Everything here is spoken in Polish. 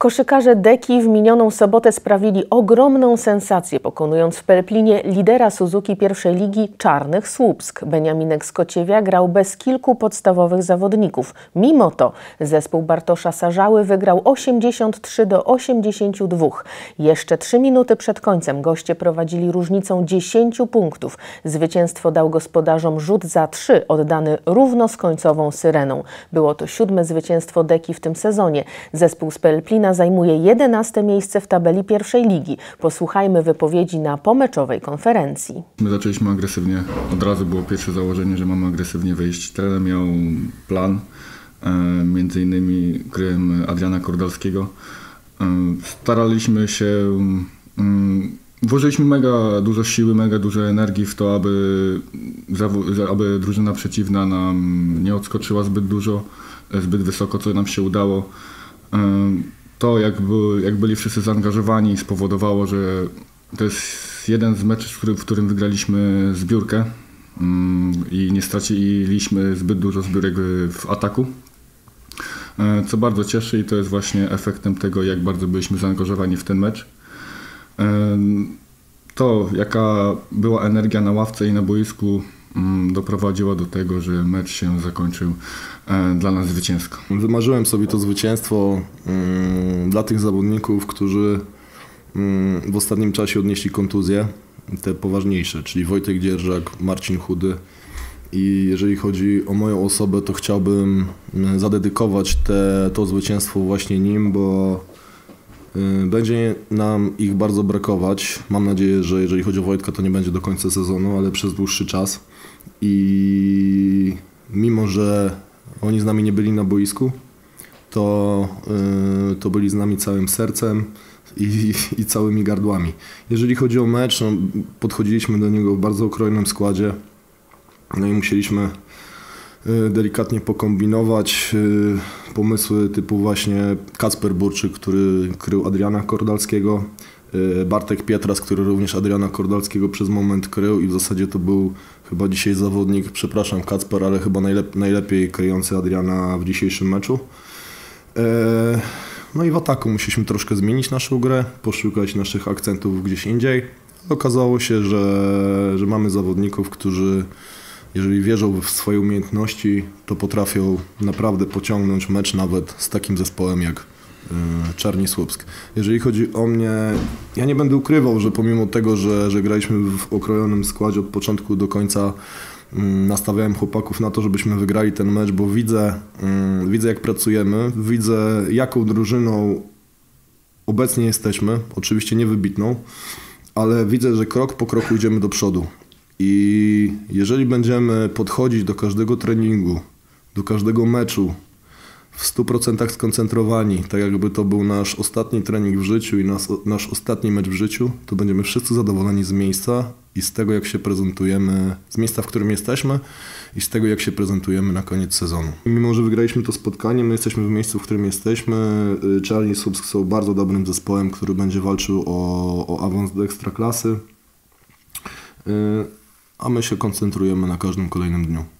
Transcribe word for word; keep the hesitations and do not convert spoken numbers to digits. Koszykarze Deki w minioną sobotę sprawili ogromną sensację, pokonując w Pelplinie lidera Suzuki pierwszej ligi Czarnych Słupsk. Beniaminek Skociewia grał bez kilku podstawowych zawodników. Mimo to zespół Bartosza Sarzały wygrał osiemdziesiąt trzy do osiemdziesięciu dwóch. Jeszcze trzy minuty przed końcem goście prowadzili różnicą dziesięciu punktów. Zwycięstwo dał gospodarzom rzut za trzy, oddany równo z końcową syreną. Było to siódme zwycięstwo Deki w tym sezonie. Zespół z Pelplina zajmuje jedenaste miejsce w tabeli pierwszej ligi. Posłuchajmy wypowiedzi na pomeczowej konferencji. My zaczęliśmy agresywnie. Od razu było pierwsze założenie, że mamy agresywnie wyjść. Trener miał plan, między innymi kryłem Adriana Kordalskiego. Staraliśmy się, włożyliśmy mega dużo siły, mega dużo energii w to, aby, aby drużyna przeciwna nam nie odskoczyła zbyt dużo, zbyt wysoko, co nam się udało. To, jak, by, jak byli wszyscy zaangażowani, spowodowało, że to jest jeden z meczów, w którym wygraliśmy zbiórkę i nie straciliśmy zbyt dużo zbiórek w ataku, co bardzo cieszy i to jest właśnie efektem tego, jak bardzo byliśmy zaangażowani w ten mecz. To, jaka była energia na ławce i na boisku, doprowadziła do tego, że mecz się zakończył dla nas zwycięsko. Wymarzyłem sobie to zwycięstwo dla tych zawodników, którzy w ostatnim czasie odnieśli kontuzje, te poważniejsze, czyli Wojtek Dzierżak, Marcin Chudy. I jeżeli chodzi o moją osobę, to chciałbym zadedykować te, to zwycięstwo właśnie nim, bo będzie nam ich bardzo brakować. Mam nadzieję, że jeżeli chodzi o Wojtka, to nie będzie do końca sezonu, ale przez dłuższy czas. I mimo, że oni z nami nie byli na boisku, to, to byli z nami całym sercem i, i całymi gardłami. Jeżeli chodzi o mecz, no, podchodziliśmy do niego w bardzo okrojnym składzie. No i musieliśmy delikatnie pokombinować. Pomysły typu właśnie Kacper Burczyk, który krył Adriana Kordalskiego, Bartek Pietras, który również Adriana Kordalskiego przez moment krył i w zasadzie to był chyba dzisiaj zawodnik, przepraszam Kacper, ale chyba najlep najlepiej kryjący Adriana w dzisiejszym meczu. No i w ataku musieliśmy troszkę zmienić naszą grę, poszukać naszych akcentów gdzieś indziej. Okazało się, że, że mamy zawodników, którzy jeżeli wierzą w swoje umiejętności, to potrafią naprawdę pociągnąć mecz nawet z takim zespołem jak Czarni Słupsk. Jeżeli chodzi o mnie, ja nie będę ukrywał, że pomimo tego, że, że graliśmy w okrojonym składzie od początku do końca, nastawiałem chłopaków na to, żebyśmy wygrali ten mecz, bo widzę, widzę jak pracujemy, widzę jaką drużyną obecnie jesteśmy, oczywiście niewybitną, ale widzę, że krok po kroku idziemy do przodu. I jeżeli będziemy podchodzić do każdego treningu, do każdego meczu w stu procentach skoncentrowani, tak jakby to był nasz ostatni trening w życiu i nas, nasz ostatni mecz w życiu, to będziemy wszyscy zadowoleni z miejsca i z tego, jak się prezentujemy, z miejsca, w którym jesteśmy i z tego, jak się prezentujemy na koniec sezonu. Mimo, że wygraliśmy to spotkanie, my jesteśmy w miejscu, w którym jesteśmy. Czarni Słupsk są bardzo dobrym zespołem, który będzie walczył o, o awans do Ekstraklasy. A my się koncentrujemy na każdym kolejnym dniu.